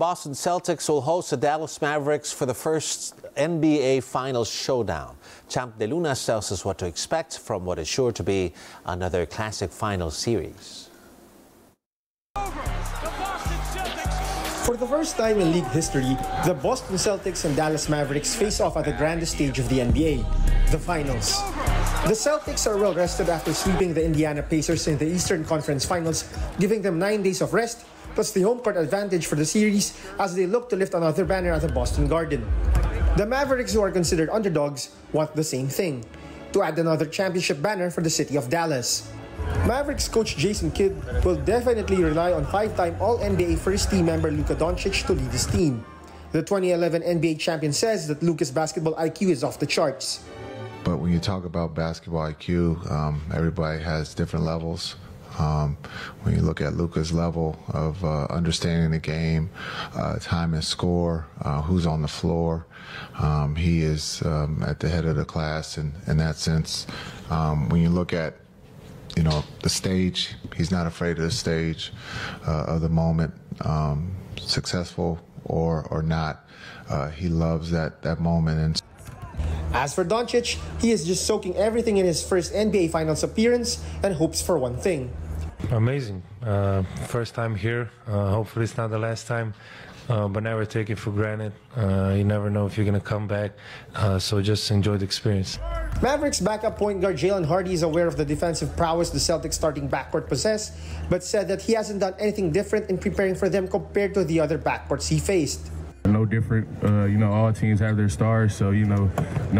Boston Celtics will host the Dallas Mavericks for the first NBA Finals showdown. Champ De Lunas tells us what to expect from what is sure to be another classic final series. For the first time in league history, the Boston Celtics and Dallas Mavericks face off at the grandest stage of the NBA, the Finals. The Celtics are well rested after sweeping the Indiana Pacers in the Eastern Conference Finals, giving them 9 days of rest, plus the home court advantage for the series as they look to lift another banner at the Boston Garden. The Mavericks, who are considered underdogs, want the same thing, to add another championship banner for the city of Dallas. Mavericks coach Jason Kidd will definitely rely on five-time All-NBA first team member Luka Doncic to lead his team. The 2011 NBA champion says that Luka's basketball IQ is off the charts. But when you talk about basketball IQ, everybody has different levels. When you look at Luka's level of understanding the game, time and score, who's on the floor, he is at the head of the class in that sense. When you look at the stage, he's not afraid of the stage, of the moment, successful or not. He loves that moment. And as for Doncic, he is just soaking everything in his first NBA Finals appearance and hopes for one thing. Amazing. First time here. Hopefully it's not the last time, but never take it for granted. You never know if you're going to come back, so just enjoy the experience. Mavericks backup point guard Jalen Hardy is aware of the defensive prowess the Celtics starting backcourt possess, but said that he hasn't done anything different in preparing for them compared to the other backcourts he faced. No different, all teams have their stars, so,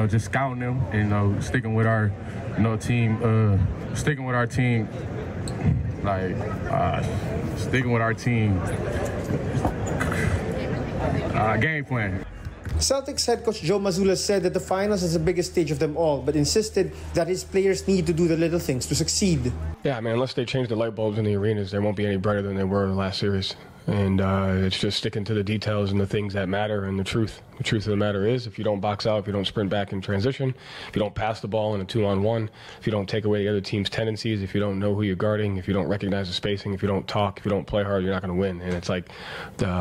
just scouting them and, sticking with our, team, like, sticking with our team, game plan. Celtics head coach Joe Mazzulla said that the Finals is the biggest stage of them all, but insisted that his players need to do the little things to succeed. Yeah, I mean, unless they change the light bulbs in the arenas, they won't be any brighter than they were in the last series. And it's just sticking to the details and the things that matter and the truth. The truth of the matter is, if you don't box out, if you don't sprint back in transition, if you don't pass the ball in a two-on-one, if you don't take away the other team's tendencies, if you don't know who you're guarding, if you don't recognize the spacing, if you don't talk, if you don't play hard, you're not going to win. And it's like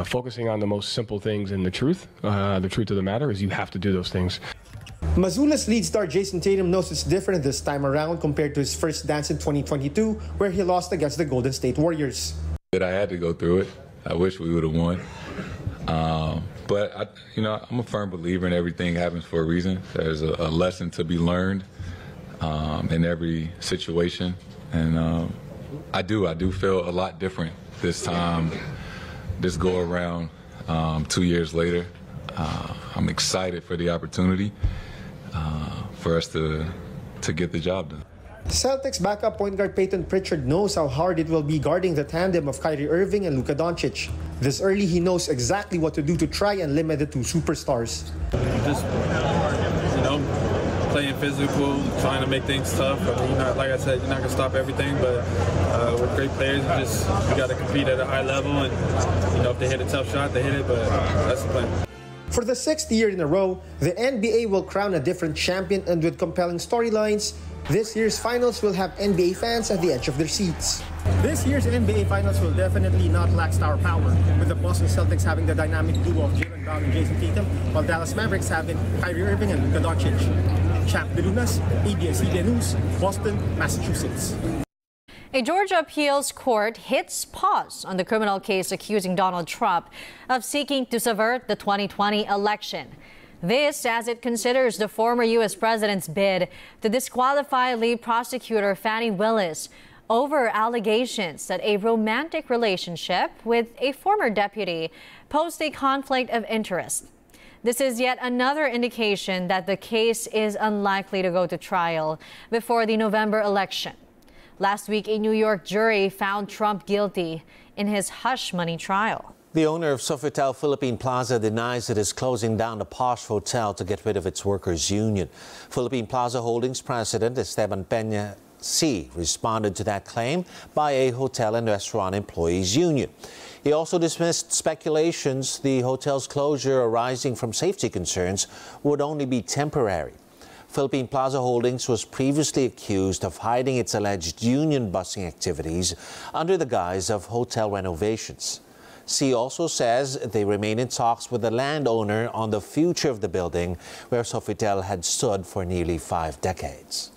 focusing on the most simple things and the truth of the matter is you have to do those things. Mazzulla's lead star Jason Tatum knows it's different this time around compared to his first dance in 2022, where he lost against the Golden State Warriors. That I had to go through it. I wish we would have won, but I'm a firm believer in everything happens for a reason. There's a lesson to be learned in every situation, and I do feel a lot different this time, this go around. 2 years later, I'm excited for the opportunity for us to get the job done. Celtics backup point guard Peyton Pritchard knows how hard it will be guarding the tandem of Kyrie Irving and Luka Doncic. This early, he knows exactly what to do to try and limit the two superstars. Just, playing physical, trying to make things tough. I mean, like I said, you're not going to stop everything, but with great players, you got to compete at a high level. And, if they hit a tough shot, they hit it, but that's the plan. For the 6th year in a row, the NBA will crown a different champion, and with compelling storylines, this year's Finals will have NBA fans at the edge of their seats. This year's NBA Finals will definitely not lack star power, with the Boston Celtics having the dynamic duo of Jaylen Brown and Jason Tatum, while Dallas Mavericks having Kyrie Irving and Luka Doncic. Champ De Lunas, ABS-CBN News, Boston, Massachusetts. A Georgia appeals court hits pause on the criminal case accusing Donald Trump of seeking to subvert the 2020 election. This as it considers the former U.S. president's bid to disqualify lead prosecutor Fani Willis over allegations that a romantic relationship with a former deputy posed a conflict of interest. This is yet another indication that the case is unlikely to go to trial before the November election. Last week, a New York jury found Trump guilty in his hush money trial. The owner of Sofitel Philippine Plaza denies it is closing down the posh hotel to get rid of its workers' union. Philippine Plaza Holdings President Esteban Pena C. responded to that claim by a hotel and restaurant employees' union. He also dismissed speculations the hotel's closure arising from safety concerns would only be temporary. Philippine Plaza Holdings was previously accused of hiding its alleged union busing activities under the guise of hotel renovations. C also says they remain in talks with the landowner on the future of the building where Sofitel had stood for nearly 5 decades.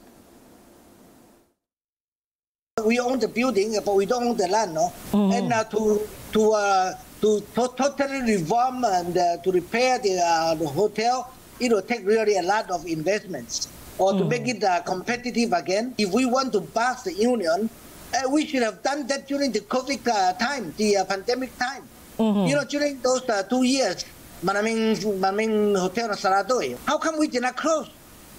We own the building, but we don't own the land, no? Mm-hmm. And to totally reform and to repair the hotel, it will take really a lot of investments. Or to make it competitive again. If we want to bust the union, we should have done that during the COVID time, the pandemic time. Mm-hmm. You know, during those 2 years, Manaming Hotel Saradoy, how come we did not close?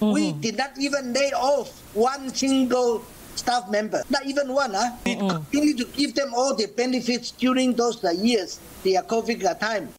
Mm-hmm. We did not even lay off one single staff member, not even one. We continue to give them all the benefits during those years, the COVID time.